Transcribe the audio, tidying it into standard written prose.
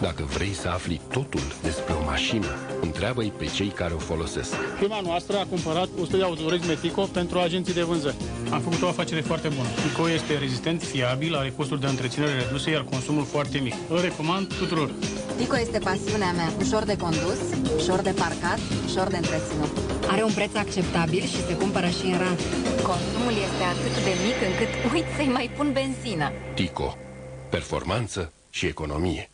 Dacă vrei să afli totul despre o mașină, întreabă-i pe cei care o folosesc. Prima noastră a cumpărat 100 de autoturisme Tico pentru agenții de vânzări. Am făcut o afacere foarte bună. Tico este rezistent, fiabil, are costuri de întreținere reduse, iar consumul foarte mic. Îl recomand tuturor. Tico este pasiunea mea, ușor de condus, ușor de parcat, ușor de întreținut. Are un preț acceptabil și se cumpără și în rat. Consumul este atât de mic încât uit să-i mai pun benzină. Tico. Performanță și economie.